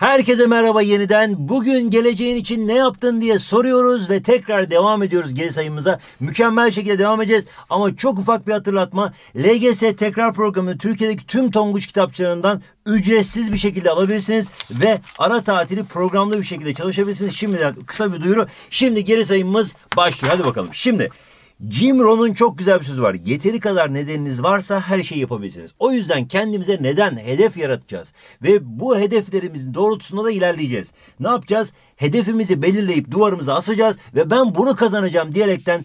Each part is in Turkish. Herkese merhaba yeniden. Bugün geleceğin için ne yaptın diye soruyoruz ve tekrar devam ediyoruz geri sayımıza. Mükemmel şekilde devam edeceğiz ama çok ufak bir hatırlatma. LGS tekrar programını Türkiye'deki tüm Tonguç kitapçılarından ücretsiz bir şekilde alabilirsiniz ve ara tatili programlı bir şekilde çalışabilirsiniz. Şimdiden kısa bir duyuru. Şimdi geri sayımımız başlıyor. Hadi bakalım. Şimdi Jim Rohn'un çok güzel bir sözü var. Yeteri kadar nedeniniz varsa her şeyi yapabilirsiniz. O yüzden kendimize neden, hedef yaratacağız. Ve bu hedeflerimizin doğrultusunda da ilerleyeceğiz. Ne yapacağız? Hedefimizi belirleyip duvarımıza asacağız ve ben bunu kazanacağım diyerekten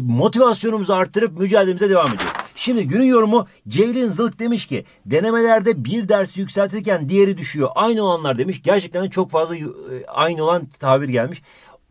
motivasyonumuzu arttırıp mücadelemize devam edeceğiz. Şimdi günün yorumu Ceylin Zılk demiş ki denemelerde bir dersi yükseltirken diğeri düşüyor. Aynı olanlar demiş. Gerçekten çok fazla aynı olan tabir gelmiş.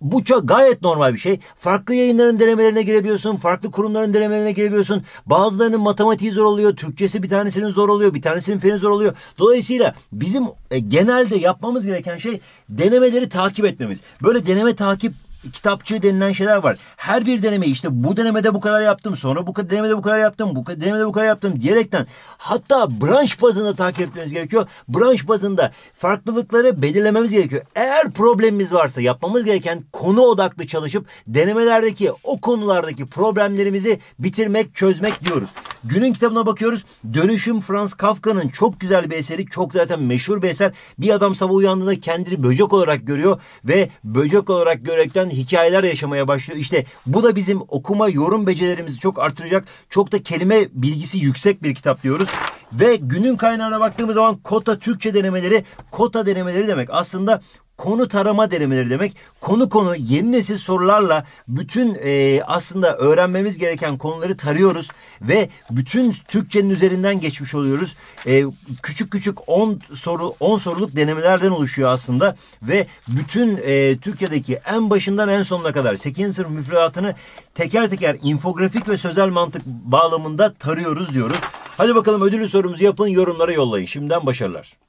Bu çok gayet normal bir şey. Farklı yayınların denemelerine girebiliyorsun. Farklı kurumların denemelerine girebiliyorsun. Bazılarının matematiği zor oluyor. Türkçesi bir tanesinin zor oluyor. Bir tanesinin feni zor oluyor. Dolayısıyla bizim genelde yapmamız gereken şey denemeleri takip etmemiz. Böyle deneme takip kitapçığı denilen şeyler var. Her bir denemeyi işte bu denemede bu kadar yaptım. Sonra bu denemede bu kadar yaptım. Bu denemede bu kadar yaptım diyerekten hatta branş bazında takip etmemiz gerekiyor. Branş bazında farklılıkları belirlememiz gerekiyor. Eğer problemimiz varsa yapmamız gereken konu odaklı çalışıp denemelerdeki o konulardaki problemlerimizi bitirmek, çözmek diyoruz. Günün kitabına bakıyoruz. Dönüşüm Franz Kafka'nın çok güzel bir eseri. Çok zaten meşhur bir eser. Bir adam sabah uyandığında kendini böcek olarak görüyor ve böcek olarak görerekten hikayeler yaşamaya başlıyor. İşte bu da bizim okuma, yorum becerilerimizi çok artıracak. Çok da kelime bilgisi yüksek bir kitap diyoruz. Ve günün kaynağına baktığımız zaman Kota Türkçe denemeleri. Kota denemeleri demek aslında konu tarama denemeleri demek. Konu yeni nesil sorularla bütün aslında öğrenmemiz gereken konuları tarıyoruz ve bütün Türkçenin üzerinden geçmiş oluyoruz. Küçük küçük 10 soruluk denemelerden oluşuyor aslında ve bütün Türkçedeki en başından en sonuna kadar 8. sınıf müfredatını teker teker infografik ve sözel mantık bağlamında tarıyoruz diyoruz. Hadi bakalım ödüllü sorumuzu yapın, yorumlara yollayın. Şimdiden başarılar.